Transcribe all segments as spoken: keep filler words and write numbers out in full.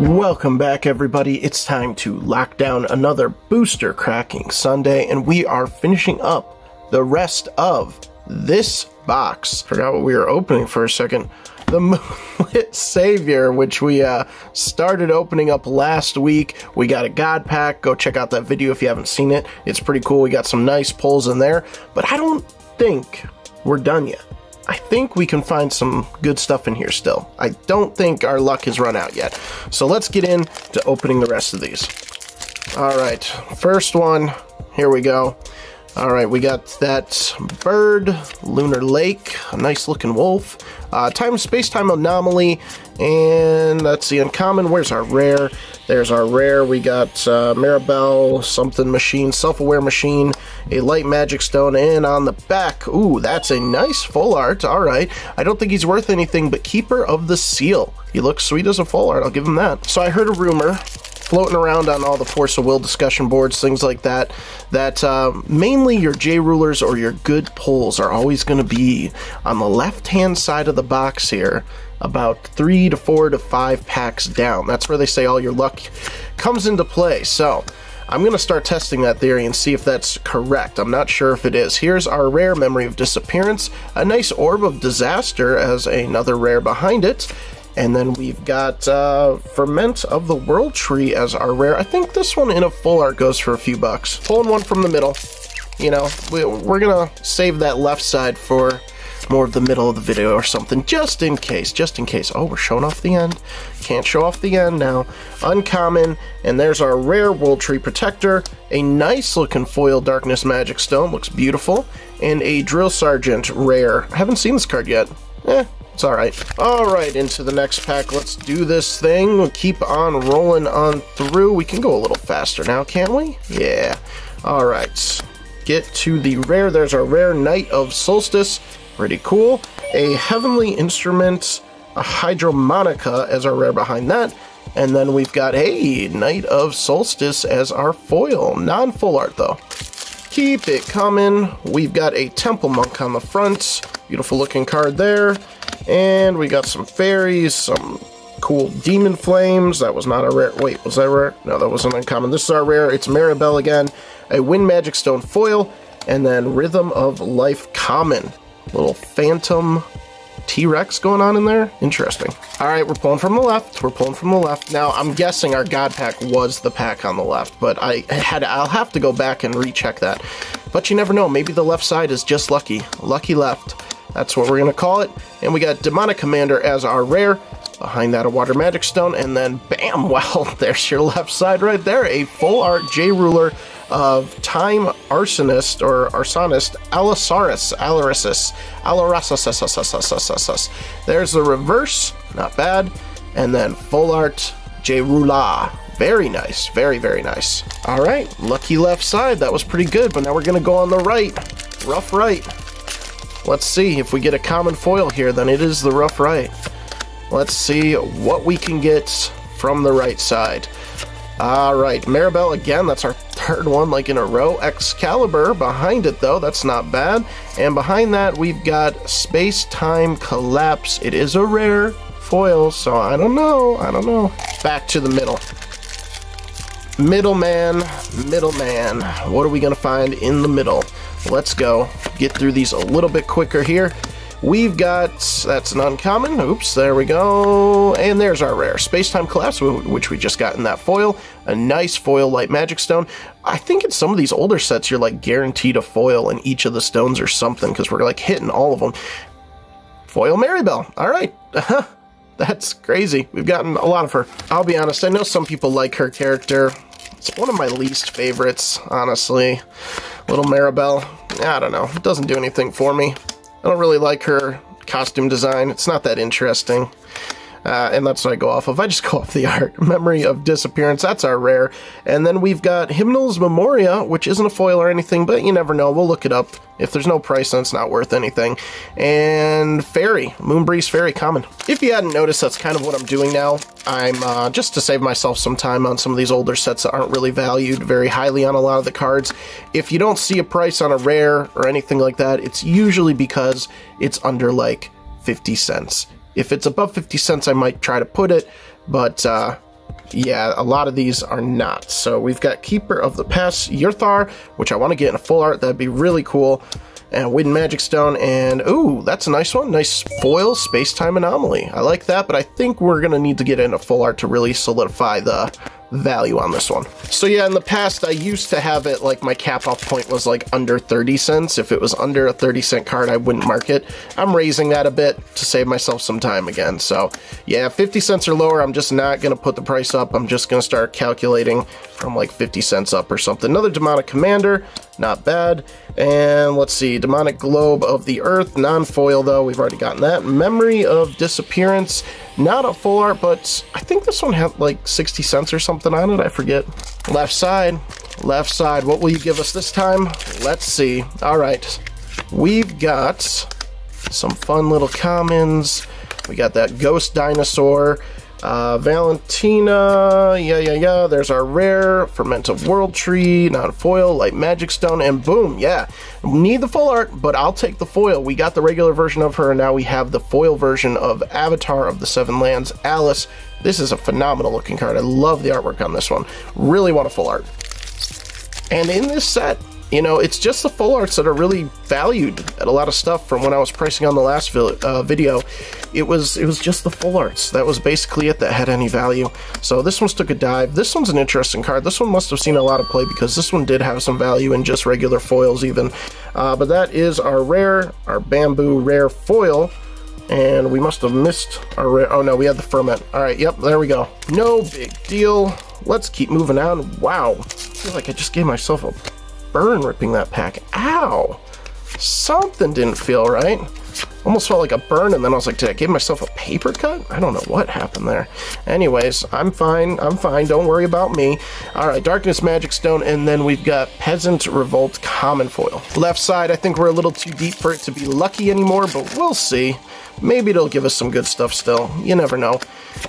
Welcome back, everybody. It's time to lock down another booster cracking Sunday, and we are finishing up the rest of this box. Forgot what we were opening for a second. The Moonlit Savior, which we uh, started opening up last week. We got a God pack. Go check out that video if you haven't seen it. It's pretty cool. We got some nice pulls in there, but I don't think we're done yet. I think we can find some good stuff in here still. I don't think our luck has run out yet. So let's get into opening the rest of these. All right, first one, here we go. All right, we got that bird, Lunar Lake, a nice looking wolf, uh, time space-time anomaly, and that's the uncommon. Where's our rare? There's our rare. We got uh, Mirabel, something machine, self-aware machine, a light magic stone, and on the back, ooh, that's a nice full art. All right, I don't think he's worth anything, but Keeper of the Seal. He looks sweet as a full art, I'll give him that. So I heard a rumor floating around on all the Force of Will discussion boards, things like that, that uh, mainly your J Rulers or your good pulls are always going to be on the left-hand side of the box here, about three to four to five packs down. That's where they say all your luck comes into play. So I'm going to start testing that theory and see if that's correct. I'm not sure if it is. Here's our rare, Memory of Disappearance, a nice Orb of Disaster as another rare behind it. And then we've got uh, Ferment of the World Tree as our rare. I think this one in a full art goes for a few bucks. Pulling one from the middle. You know, we, we're going to save that left side for more of the middle of the video or something. Just in case. Just in case. Oh, we're showing off the end. Can't show off the end now. Uncommon. And there's our rare, World Tree Protector. A nice looking foil Darkness Magic Stone. Looks beautiful. And a Drill Sergeant rare. I haven't seen this card yet. Eh. It's all right. All right, into the next pack. Let's do this thing. We'll keep on rolling on through. We can go a little faster now, can't we? Yeah. All right. Get to the rare. There's our rare, Knight of Solstice. Pretty cool. A Heavenly Instrument, a Hydro Monica as our rare behind that. And then we've got, hey, Knight of Solstice as our foil. Non-full art, though. Keep it coming. We've got a Temple Monk on the front. Beautiful looking card there. And we got some fairies, some cool demon flames. That was not a rare. Wait, was that rare? No, that wasn't uncommon. This is our rare. It's Mirabel again. A Wind Magic Stone foil. And then Rhythm of Life common. Little phantom T-Rex going on in there. Interesting. All right, we're pulling from the left. We're pulling from the left. Now, I'm guessing our God pack was the pack on the left, but I had, I'll have to go back and recheck that. But you never know. Maybe the left side is just lucky. Lucky left. That's what we're going to call it. And we got Demonic Commander as our rare. Behind that, a Water Magic Stone. And then, bam, well, there's your left side right there. A full art J Ruler of Time Arsonist, or Arsonist, Alisaris, Alarissus, Alarissus. There's the reverse. Not bad. And then full art J Ruler. Very nice. Very, very nice. All right. Lucky left side. That was pretty good. But now we're going to go on the right. Rough right. Let's see if we get a common foil here, then it is the rough right. Let's see what we can get from the right side. All right, Mirabel again, that's our third one like in a row. Excalibur behind it though, that's not bad. And behind that we've got Spacetime Collapse. It is a rare foil, so I don't know, I don't know. Back to the middle. Middleman, middleman. What are we gonna find in the middle? Let's go get through these a little bit quicker here. We've got, that's an uncommon, oops, there we go, and there's our rare, Spacetime Collapse, which we just got in that foil, a nice foil Light Magic Stone. I think in some of these older sets, you're like guaranteed a foil in each of the stones or something, because we're like hitting all of them. Foil Mirabel, all right. That's crazy. We've gotten a lot of her. I'll be honest, I know some people like her character. It's one of my least favorites, honestly. Little Mirabel, I don't know, it doesn't do anything for me. I don't really like her costume design. It's not that interesting. Uh, and that's what I go off of. I just go off the art. Memory of Disappearance, that's our rare. And then we've got Hymnals Memoria, which isn't a foil or anything, but you never know. We'll look it up. If there's no price, then it's not worth anything. And Fairy, Moon Breeze Fairy, common. If you hadn't noticed, that's kind of what I'm doing now. I'm, uh, just to save myself some time on some of these older sets that aren't really valued very highly on a lot of the cards. If you don't see a price on a rare or anything like that, it's usually because it's under, like, fifty cents. If it's above fifty cents, I might try to put it, but uh, yeah, a lot of these are not. So we've got Keeper of the Past, Yurthar, which I want to get in a full art. That'd be really cool. And Wind Magic Stone, and ooh, that's a nice one. Nice foil, Spacetime Anomaly. I like that, but I think we're going to need to get in a full art to really solidify the value on this one. So yeah, in the past, I used to have it like my cap off point was like under thirty cents. If it was under a thirty cent card, I wouldn't mark it. I'm raising that a bit to save myself some time again. So yeah, fifty cents or lower, I'm just not going to put the price up. I'm just going to start calculating from like fifty cents up or something. Another Demonic Commander, not bad. And let's see, Demonic Globe of the Earth, non-foil though, we've already gotten that. Memory of Disappearance, not a full art, but I think this one had like sixty cents or something on it, I forget. Left side, left side, what will you give us this time? Let's see. All right, we've got some fun little commons. We got that Ghost Dinosaur, Uh, Valentina, yeah, yeah, yeah, there's our rare, Ferment of World Tree, non-foil, Light Magic Stone, and boom, yeah. Need the full art, but I'll take the foil. We got the regular version of her, and now we have the foil version of Avatar of the Seven Lands, Alice. This is a phenomenal looking card. I love the artwork on this one. Really want a full art. And in this set, you know, it's just the full arts that are really valued at a lot of stuff from when I was pricing on the last uh, video. It was it was just the full arts. That was basically it that had any value. So this one's took a dive. This one's an interesting card. This one must have seen a lot of play because this one did have some value in just regular foils even. Uh, but that is our rare, our bamboo rare foil. And we must have missed our rare. Oh no, we had the ferment. All right, yep, there we go. No big deal. Let's keep moving on. Wow, I feel like I just gave myself a burn ripping that pack. Ow! Something didn't feel right. Almost felt like a burn, and then I was like, did I give myself a paper cut? I don't know what happened there. Anyways, I'm fine. I'm fine. Don't worry about me. All right, Darkness Magic Stone, and then we've got Peasant Revolt Common Foil. Left side, I think we're a little too deep for it to be lucky anymore, but we'll see. Maybe it'll give us some good stuff still. You never know.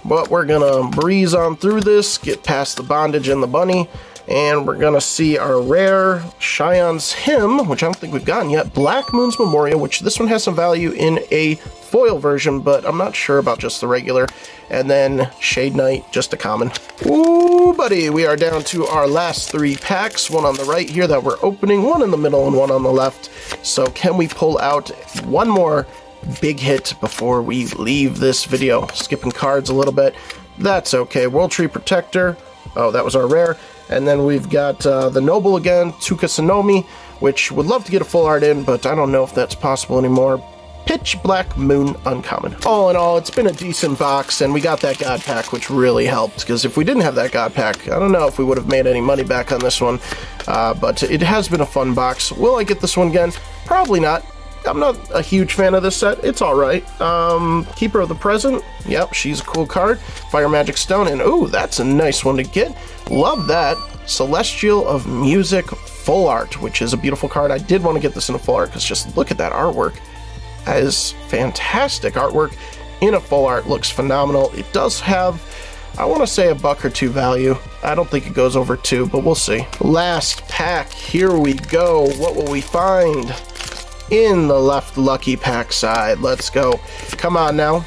But we're gonna breeze on through this, get past the bondage and the bunny, and we're gonna see our rare Shion's Hymn, which I don't think we've gotten yet, Black Moon's Memoria, which this one has some value in a foil version, but I'm not sure about just the regular, and then Shade Knight, just a common. Ooh, buddy, we are down to our last three packs, one on the right here that we're opening, one in the middle, and one on the left. So can we pull out one more big hit before we leave this video? Skipping cards a little bit, that's okay. World Tree Protector, oh, that was our rare. And then we've got uh, the Noble again, Tsukasonomi, which would love to get a full art in, but I don't know if that's possible anymore. Pitch Black Moon Uncommon. All in all, it's been a decent box, and we got that God Pack, which really helped, because if we didn't have that God Pack, I don't know if we would have made any money back on this one, uh, but it has been a fun box. Will I get this one again? Probably not. I'm not a huge fan of this set. It's all right. Um, Keeper of the Present. Yep, she's a cool card. Fire Magic Stone. And ooh, that's a nice one to get. Love that. Celestial of Music full art, which is a beautiful card. I did want to get this in a full art because just look at that artwork. That is fantastic artwork in a full art. Looks phenomenal. It does have, I want to say, a buck or two value. I don't think it goes over two, but we'll see. Last pack. Here we go. What will we find in the left lucky pack side? Let's go. Come on now.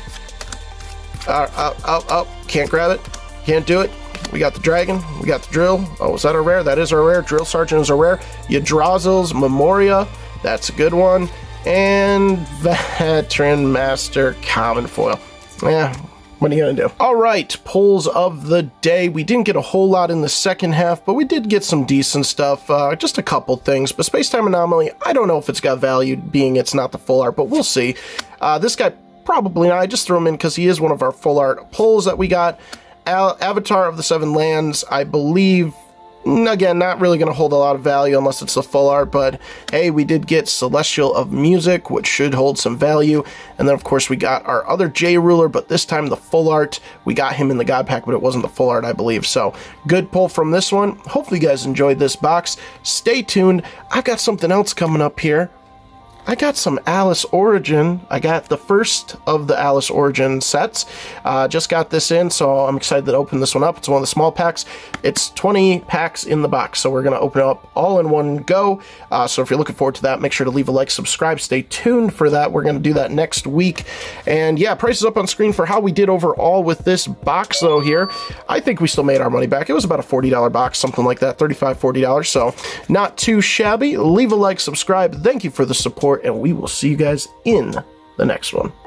Uh, up, up, up. Can't grab it. Can't do it. We got the dragon. We got the drill. Oh, is that a rare? That is a rare. Drill Sergeant is a rare. Yggdrasil's Memoria. That's a good one. And Veteran Master Common Foil. Yeah. What are you going to do? All right, pulls of the day. We didn't get a whole lot in the second half, but we did get some decent stuff. Uh, just a couple things, but Spacetime Anomaly, I don't know if it's got value, being it's not the full art, but we'll see. Uh, this guy, probably not. I just threw him in because he is one of our full art pulls that we got. Al Avatar of the Seven Lands, I believe. Again, not really going to hold a lot of value unless it's a full art, but hey, we did get Celestial of Music, which should hold some value. And then, of course, we got our other J Ruler, but this time the full art. We got him in the God Pack, but it wasn't the full art, I believe. So, good pull from this one. Hopefully, you guys enjoyed this box. Stay tuned. I've got something else coming up here. I got some Alice Origin. I got the first of the Alice Origin sets. Uh, just got this in, so I'm excited to open this one up. It's one of the small packs. It's twenty packs in the box, so we're going to open it up all in one go. Uh, so if you're looking forward to that, make sure to leave a like, subscribe, stay tuned for that. We're going to do that next week. And yeah, prices up on screen for how we did overall with this box, though, here. I think we still made our money back. It was about a forty dollar box, something like that, thirty-five, forty dollars, so not too shabby. Leave a like, subscribe. Thank you for the support, and we will see you guys in the next one.